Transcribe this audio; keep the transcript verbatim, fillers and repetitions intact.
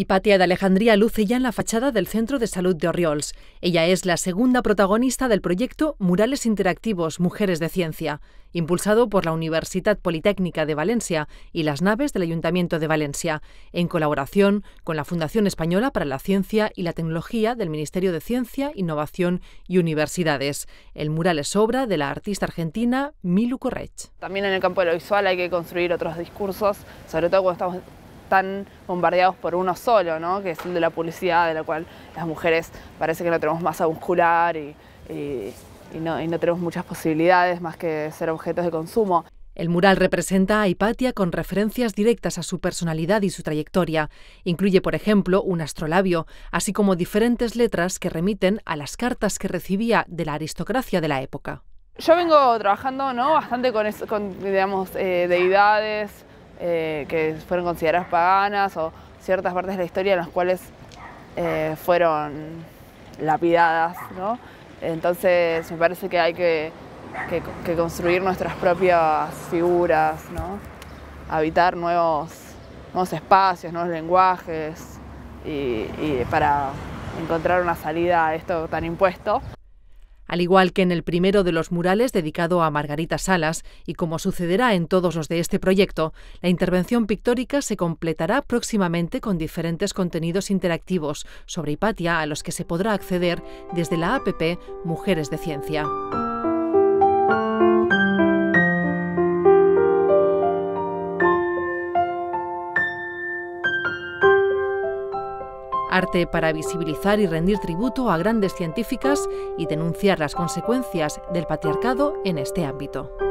Hipatia de Alejandría luce ya en la fachada del Centro de Salud de Orriols. Ella es la segunda protagonista del proyecto Murales Interactivos Mujeres de Ciencia, impulsado por la Universidad Politécnica de Valencia y las naves del Ayuntamiento de Valencia, en colaboración con la Fundación Española para la Ciencia y la Tecnología del Ministerio de Ciencia, Innovación y Universidades. El mural es obra de la artista argentina Milu Correch. También en el campo de lo visual hay que construir otros discursos, sobre todo cuando estamos tan bombardeados por uno solo, ¿no? Que es el de la publicidad, de la cual las mujeres parece que no tenemos masa muscular y, y, y, no, y no tenemos muchas posibilidades más que ser objetos de consumo. El mural representa a Hipatia con referencias directas a su personalidad y su trayectoria. Incluye, por ejemplo, un astrolabio, así como diferentes letras que remiten a las cartas que recibía de la aristocracia de la época. Yo vengo trabajando, ¿no?, bastante con, es, con digamos, eh, deidades, Eh, que fueron consideradas paganas o ciertas partes de la historia en las cuales eh, fueron lapidadas, ¿no? Entonces me parece que hay que, que, que construir nuestras propias figuras, ¿no? Habitar nuevos, nuevos espacios, nuevos lenguajes y, y para encontrar una salida a esto tan impuesto. Al igual que en el primero de los murales dedicado a Margarita Salas, y como sucederá en todos los de este proyecto, la intervención pictórica se completará próximamente con diferentes contenidos interactivos sobre Hipatia a los que se podrá acceder desde la A P P Mujeres de Ciencia. Arte para visibilizar y rendir tributo a grandes científicas y denunciar las consecuencias del patriarcado en este ámbito.